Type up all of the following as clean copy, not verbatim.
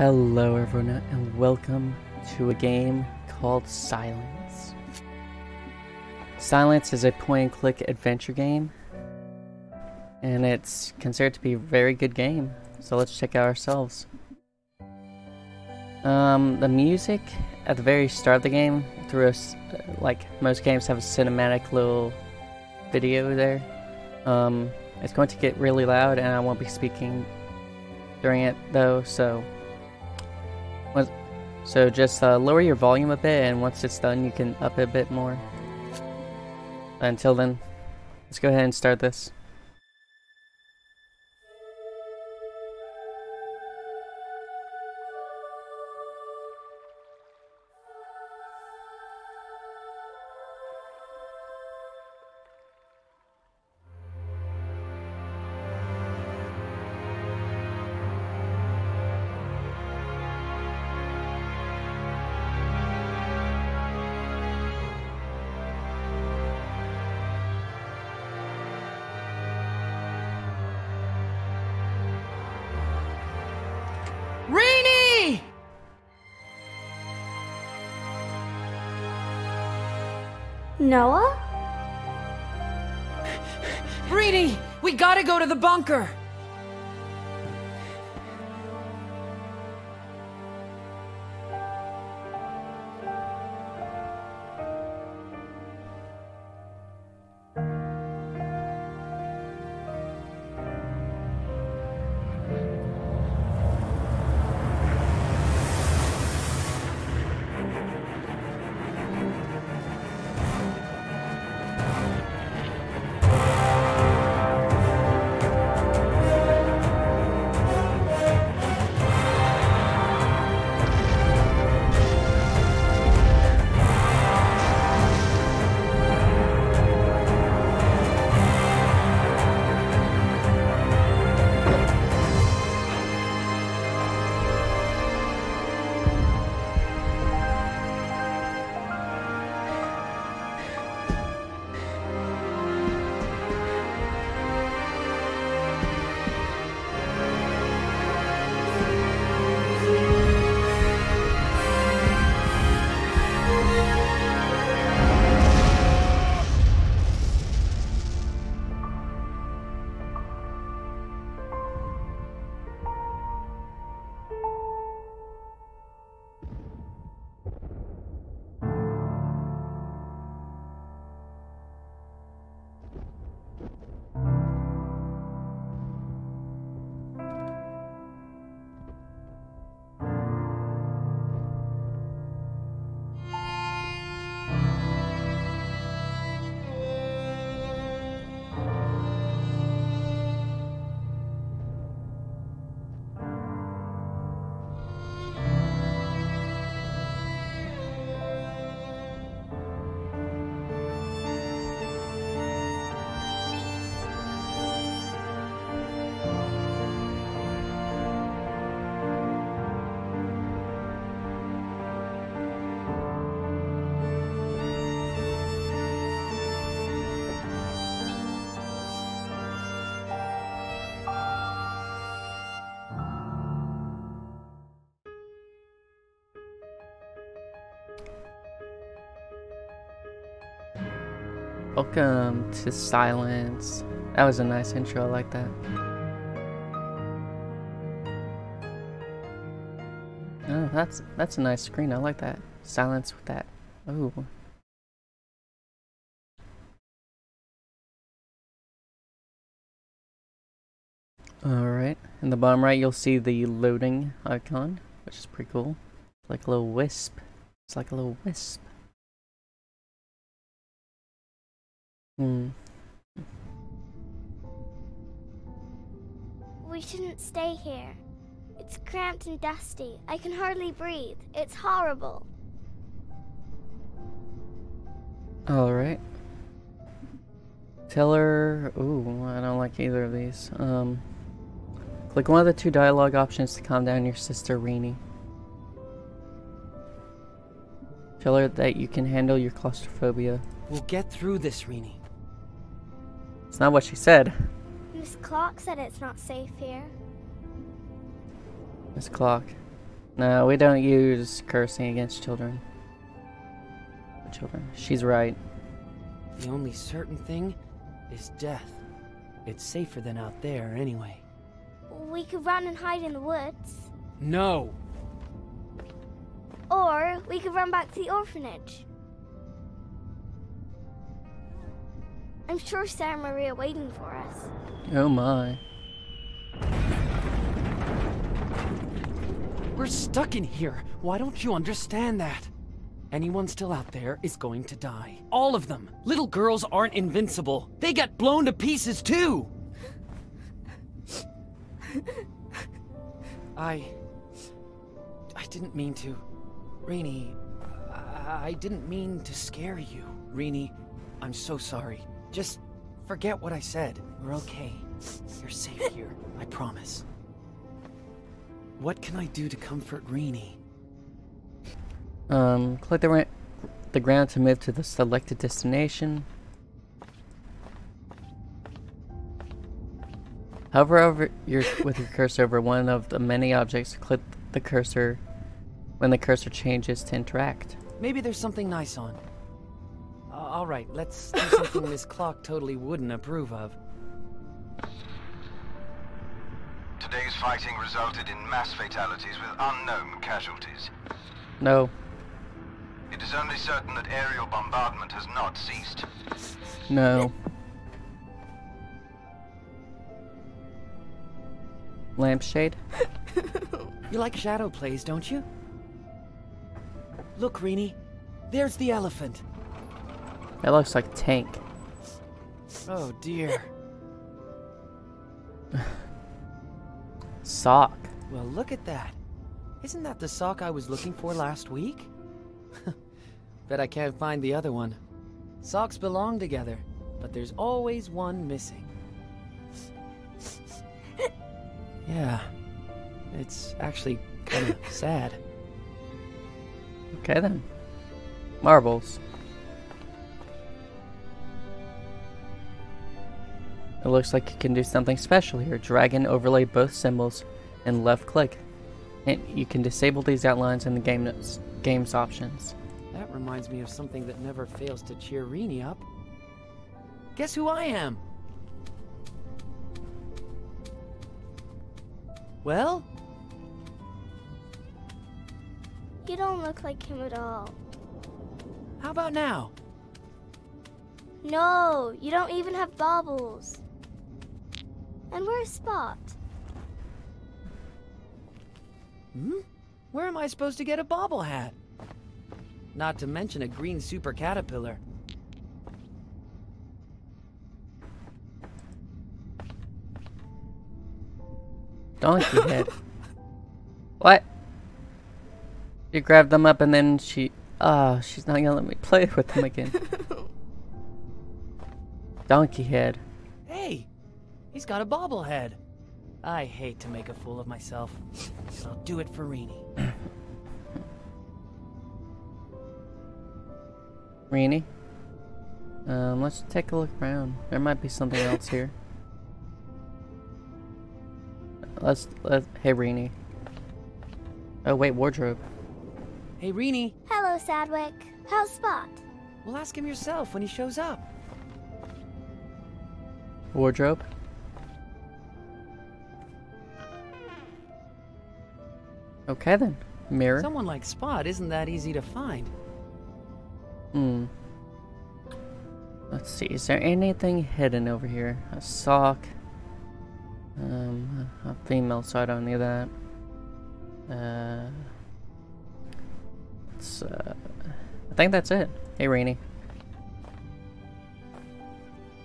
Hello everyone, and welcome to a game called Silence. Silence is a point-and-click adventure game, and it's considered to be a very good game, so let's check out ourselves. The music at the very start of the game, like most games have a cinematic little video there, it's going to get really loud and I won't be speaking during it though, so just lower your volume a bit, and once it's done you can up it a bit more. Until then, let's go ahead and start this. Renie! Noah? Renie! We gotta go to the bunker! Welcome to Silence. That was a nice intro, I like that. Oh, that's a nice screen, I like that. Silence with that. Oh. Alright, in the bottom right you'll see the loading icon, which is pretty cool. It's like a little wisp. It's like a little wisp. We shouldn't stay here. It's cramped and dusty. I can hardly breathe. It's horrible. Alright. Tell her... Ooh, I don't like either of these. Click one of the two dialogue options to calm down your sister, Renie. Tell her that you can handle your claustrophobia. We'll get through this, Renie. It's not what she said. Miss Clark said it's not safe here. Miss Clark. No, we don't use cursing against children. She's right. The only certain thing is death. It's safer than out there anyway. We could run and hide in the woods. No! Or we could run back to the orphanage. I'm sure Sarah Maria waiting for us. Oh my. We're stuck in here. Why don't you understand that? Anyone still out there is going to die. All of them. Little girls aren't invincible. They got blown to pieces too. I didn't mean to. Renie, I didn't mean to scare you. Renie, I'm so sorry. Just forget what I said. We're okay. You're safe here. I promise. What can I do to comfort Renie? Click the ground to move to the selected destination. Hover over with your cursor over one of the many objects. Click the cursor when the cursor changes to interact. Maybe there's something nice on. Alright, let's do something this clock totally wouldn't approve of. Today's fighting resulted in mass fatalities with unknown casualties. No. It is only certain that aerial bombardment has not ceased. No. Lampshade? You like shadow plays, don't you? Look, Renie. There's the elephant. That looks like a tank. Oh dear. Sock. Well, look at that. Isn't that the sock I was looking for last week? Bet I can't find the other one. Socks belong together, but there's always one missing. Yeah, it's actually kind of sad. Okay then. Marbles. It looks like you can do something special here. Drag and overlay both symbols and left click. And you can disable these outlines in the game's options. That reminds me of something that never fails to cheer Renie up. Guess who I am? Well? You don't look like him at all. How about now? No, you don't even have baubles. And where's Spot? Hmm? Where am I supposed to get a bobble hat? Not to mention a green super caterpillar. Donkey head. What? You grabbed them up and then she... Ah, she's not gonna let me play with them again. Donkey head. Hey! He's got a bobble head. I hate to make a fool of myself, but I'll do it for Renie. Renie? Let's take a look around. There might be something else here. Hey Renie. Oh wait, wardrobe. Hey Renie! Hello Sadwick. How's Spot? Well, ask him yourself when he shows up. Wardrobe? Okay then. Mirror. Someone like Spot isn't that easy to find. Hmm. Let's see. Is there anything hidden over here? A sock. A female, so I don't need that. I think that's it. Hey Renie.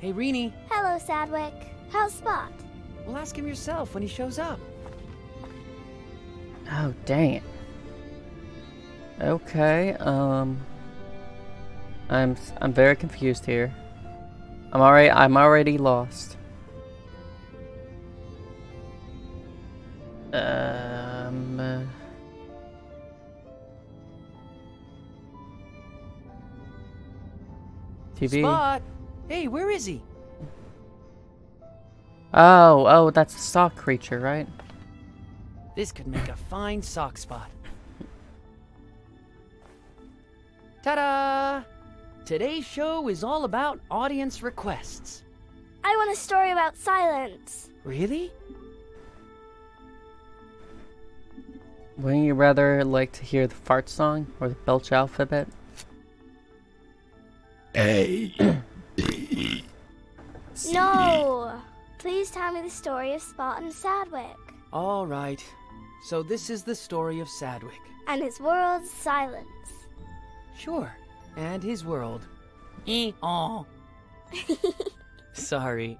Hey Renie. Hello Sadwick. How's Spot? Well, ask him yourself when he shows up. Oh, dang it. Okay, I'm very confused here. I'm already lost. TV. Spot! Hey, where is he? Oh, that's the sock creature, right? This could make a fine sock spot. Ta-da! Today's show is all about audience requests. I want a story about silence. Really? Wouldn't you rather like to hear the fart song or the belch alphabet? A. B, C. No! Please tell me the story of Spot and Sadwick. All right. So this is the story of Sadwick. And his world's silence. Sure. And his world. Oh. Sorry.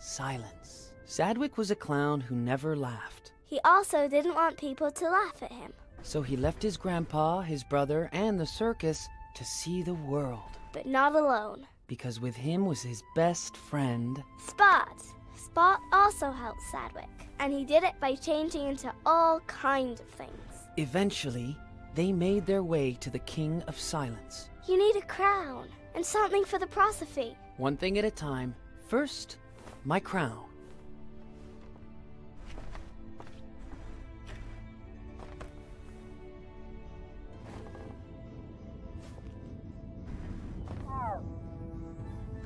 Silence. Sadwick was a clown who never laughed. He also didn't want people to laugh at him. So he left his grandpa, his brother, and the circus to see the world. But not alone. Because with him was his best friend... Spot! Spot also helped Sadwick. And he did it by changing into all kinds of things. Eventually, they made their way to the King of Silence. You need a crown. And something for the prosophy. One thing at a time. First, my crown.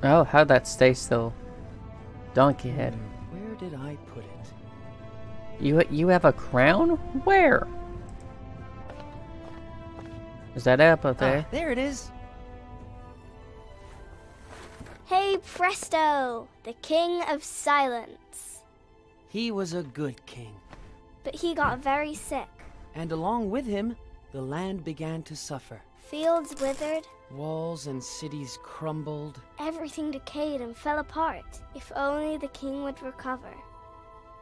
Oh, how'd that stay still? Donkey head. Where did I put it? You have a crown? Where? Is that up there? There it is. Hey presto! The King of Silence. He was a good king. But he got very sick. And along with him, the land began to suffer. Fields withered. Walls and cities crumbled. Everything decayed and fell apart. If only the king would recover.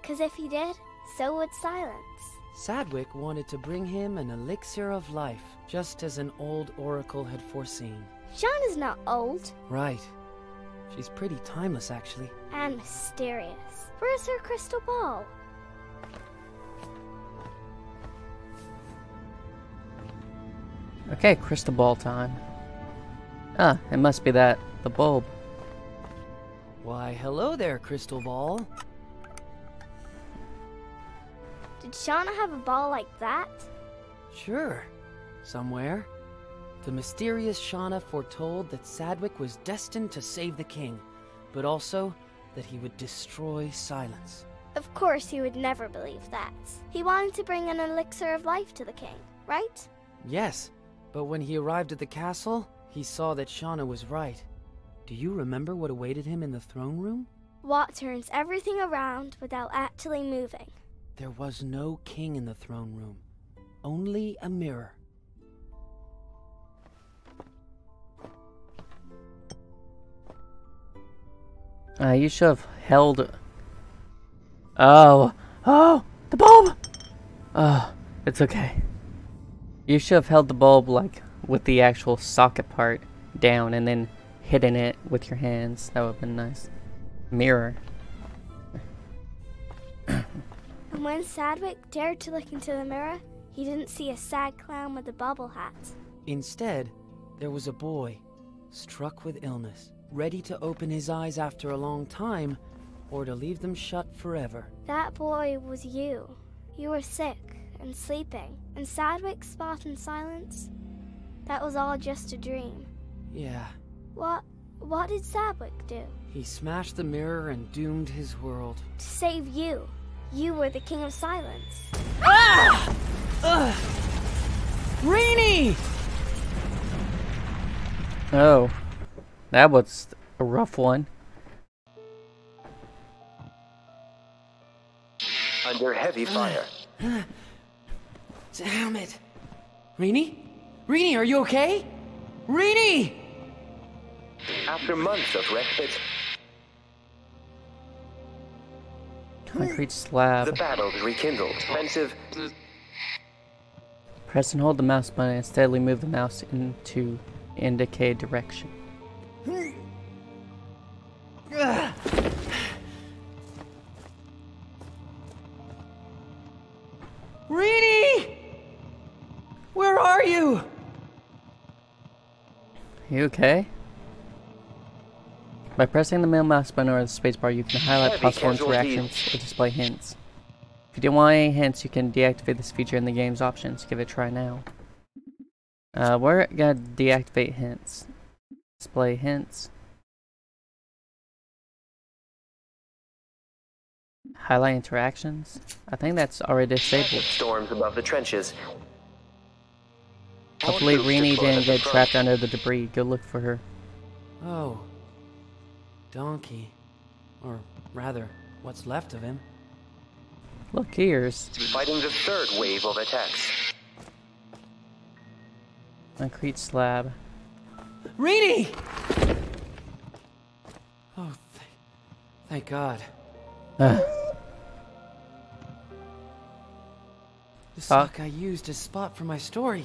'Cause if he did, so would silence. Sadwick wanted to bring him an elixir of life, just as an old oracle had foreseen. Shauna's not old. Right. She's pretty timeless, actually. And mysterious. Where's her crystal ball? Okay, crystal ball time. Ah, it must be that. The bulb. Why, hello there, crystal ball. Did Shauna have a ball like that? Sure. Somewhere. The mysterious Shauna foretold that Sadwick was destined to save the king, but also that he would destroy silence. Of course he would never believe that. He wanted to bring an elixir of life to the king, right? Yes, but when he arrived at the castle, he saw that Shauna was right. Do you remember what awaited him in the throne room? What turns everything around without actually moving? There was no king in the throne room, only a mirror. You should have held... Oh. Oh! The bulb! Oh, it's okay. You should have held the bulb, like, with the actual socket part down and then hidden it with your hands. That would have been nice. Mirror. And when Sadwick dared to look into the mirror, he didn't see a sad clown with a bubble hat. Instead, there was a boy, struck with illness. Ready to open his eyes after a long time, or to leave them shut forever. That boy was you. You were sick and sleeping, and Sadwick's Spot in silence. That was all just a dream. Yeah. What did Sadwick do? He smashed the mirror and doomed his world. To save you. You were the King of Silence. Ah! Renie! Oh. That was a rough one. Under heavy fire. Damn it. Renie? Renie, are you okay? Renie! After months of respite. Concrete slab. The battle rekindled. Offensive. Press and hold the mouse button and steadily move the mouse into indicate direction. Renie! Where are you? You okay? By pressing the middle mouse button or the spacebar, you can highlight possible interactions or display hints. If you don't want any hints, you can deactivate this feature in the game's options. Give it a try now. We're gonna deactivate hints. Display hints. Highlight interactions. I think that's already disabled. Storms above the trenches. Hopefully Renie didn't get trapped under the debris. Go look for her. Oh. Donkey. Or rather, what's left of him. Look, here's fighting the third wave of attacks. Concrete slab. Renie! Oh, thank God. The sock I used as Spot for my story.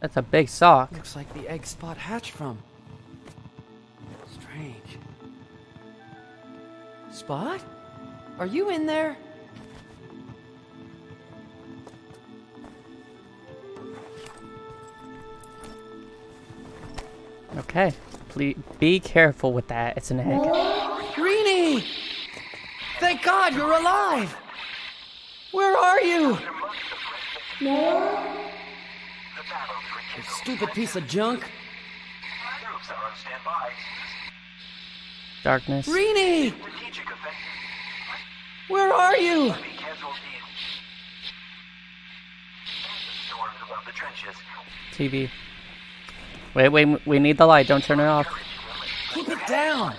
That's a big sock. Looks like the egg Spot hatched from. Strange. Spot? Are you in there? Okay. Please be careful with that. It's an egg. Renie! Thank God you're alive! Where are you? No. You stupid piece of junk. Darkness. Renie! Where are you? TV. Wait, we need the light. Don't turn it off. Keep it down!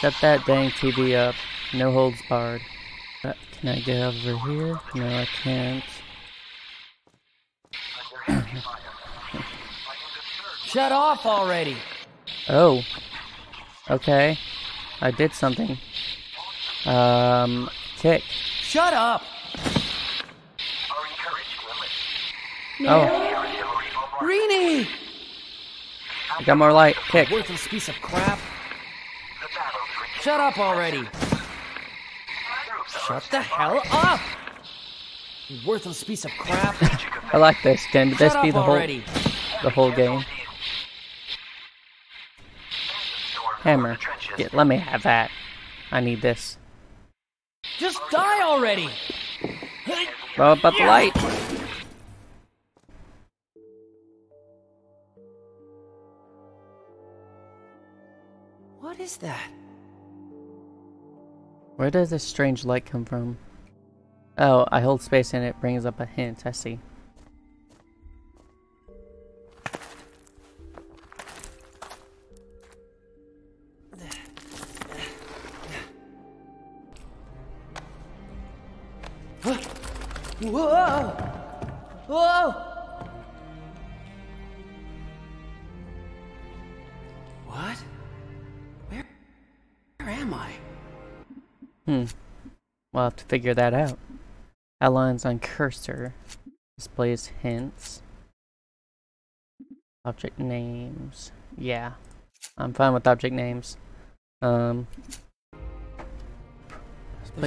Set that dang TV up. No holds barred. Can I get over here? No, I can't. Shut off already! Oh. Okay. I did something. Kick. Shut up! Oh. Renie! I got more light. Kick. Worthless piece of crap. Shut up already! Shut the hell up! You worthless piece of crap. I like this. Can this be the whole game? Hammer. Yeah, let me have that. I need this. Just die already! Oh, but the light! What is that? Where does this strange light come from? Oh, I hold space and it brings up a hint. I see. Whoa! Whoa! What? Where am I? We'll have to figure that out. Outlines on cursor. Displays hints. Object names. Yeah. I'm fine with object names. There's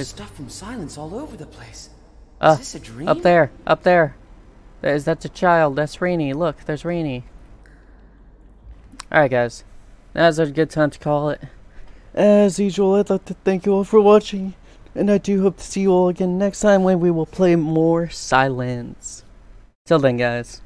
stuff from Silence all over the place. Is this a dream? Up there, up there. That's a child. That's Renie. Look, there's Renie. Alright, guys. Now's a good time to call it. As usual, I'd like to thank you all for watching. And I do hope to see you all again next time when we will play more Silence. Till then, guys.